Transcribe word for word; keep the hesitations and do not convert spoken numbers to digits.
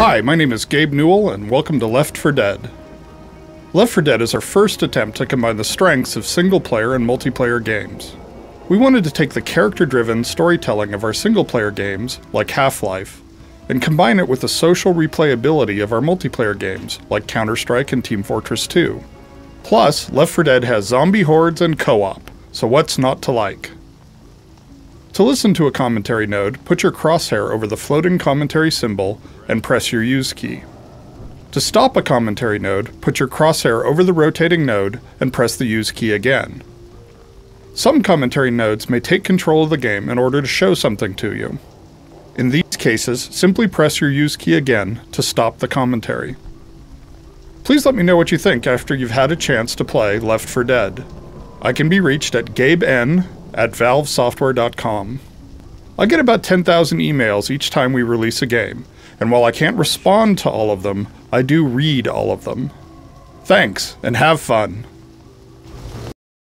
Hi, my name is Gabe Newell, and welcome to Left four Dead. Left four Dead is our first attempt to combine the strengths of single-player and multiplayer games. We wanted to take the character-driven storytelling of our single-player games, like Half-Life, and combine it with the social replayability of our multiplayer games, like Counter-Strike and Team Fortress two. Plus, Left four Dead has zombie hordes and co-op, so what's not to like? To listen to a commentary node, put your crosshair over the floating commentary symbol and press your use key. To stop a commentary node, put your crosshair over the rotating node and press the use key again. Some commentary nodes may take control of the game in order to show something to you. In these cases, simply press your use key again to stop the commentary. Please let me know what you think after you've had a chance to play Left four Dead. I can be reached at gaben at valve software dot com. I get about ten thousand emails each time we release a game, and while I can't respond to all of them, I do read all of them. Thanks, and have fun!